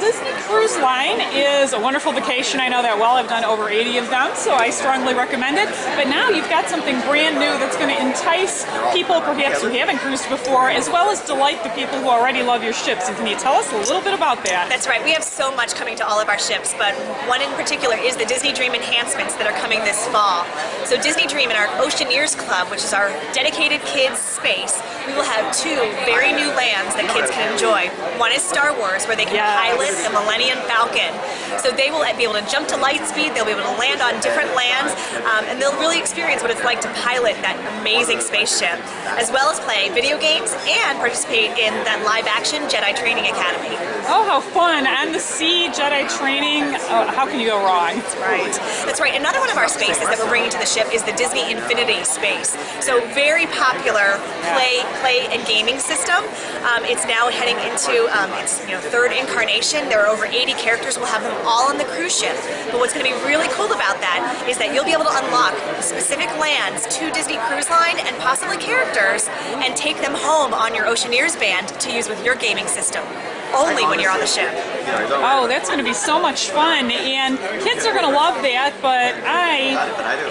Disney Cruise Line is a wonderful vacation. I know that well. I've done over 80 of them, so I strongly recommend it. But now you've got something brand new that's going to entice people perhaps who haven't cruised before, as well as delight the people who already love your ships. And can you tell us a little bit about that? That's right. We have so much coming to all of our ships, but one in particular is the Disney Dream enhancements that are coming this fall. So Disney Dream and our Oceaneers Club, which is our dedicated kids space, we will have two very new lands that kids can enjoy. One is Star Wars, where they can pilot the Millennium Falcon. So they will be able to jump to light speed, they'll be able to land on different lands, and they'll really experience what it's like to pilot that amazing spaceship, as well as play video games and participate in that live-action Jedi Training Academy. Oh, how fun! On the sea, Jedi Training, how can you go wrong? That's right. That's right. Another one of our spaces that we're bringing to the ship is the Disney Infinity space. So very popular play and gaming system. It's now heading into its third incarnation. There are over 80 characters. We'll have them all on the cruise ship. But what's going to be really cool about that is that you'll be able to unlock specific lands to Disney Cruise Line and possibly characters and take them home on your Oceaneers band to use with your gaming system. Only when you're on the ship. Oh, that's going to be so much fun, and kids are going to love that, but I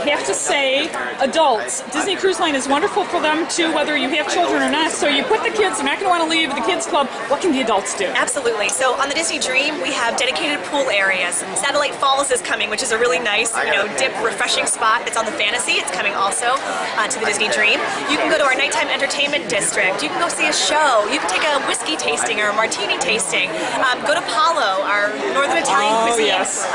have to say, adults, Disney Cruise Line is wonderful for them too, whether you have children or not. So you put the kids, they're not going to want to leave the kids club. What can the adults do? Absolutely. So on the Disney Dream, we have dedicated pool areas. Satellite Falls is coming, which is a really nice, dip, refreshing spot that's on the Fantasy. It's coming also to the Disney Dream. You can go to our nighttime entertainment district. You can go see a show. You can take a whiskey tasting or a martini tasting. Go to Palo, our Northern Italian cuisine,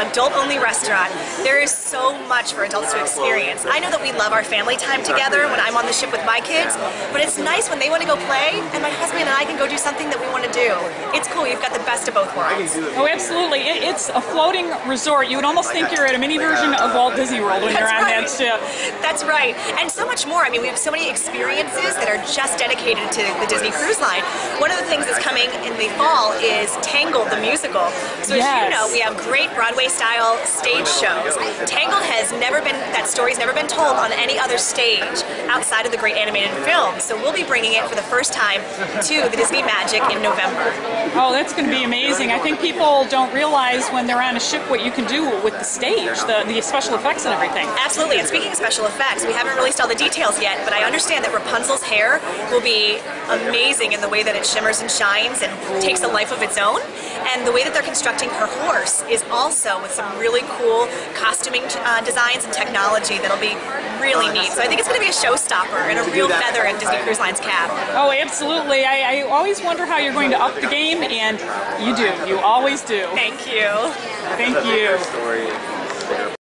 adult-only restaurant. There is so much for adults to experience. I know that we love our family time together when I'm on the ship with my kids, but it's nice when they want to go play, and my husband and I can go do something that we want to do. It's cool. You've got the best of both worlds. Oh, absolutely. It's a floating resort. You would almost think you're at a mini version of Walt Disney World when you're on that ship. That's right. And so much more. I mean, we have so many experiences that are just dedicated to the Disney Cruise Line. One of the things that's coming in the fall is Tangled the Musical. So as you know, we have great Broadway-style stage shows. Tangled has never been, that story's never been told on any other stage outside of the great animated film. So we'll be bringing it for the first time to the Disney Magic in November. Oh, that's going to be amazing. I think people don't realize when they're on a ship what you can do with the stage, the special effects and everything. Absolutely, and speaking of special effects, we haven't released all the details yet, but I understand that Rapunzel's hair will be amazing in the way that it shimmers and shines and takes a life of its own, and the way that they're constructing her horse is also with some really cool costuming designs and technology that'll be really neat. So I think it's going to be a showstopper and a real feather in Disney Cruise Line's cap. Oh, absolutely. I always wonder how you're going to up the game, and you do. You always do. Thank you. Thank you.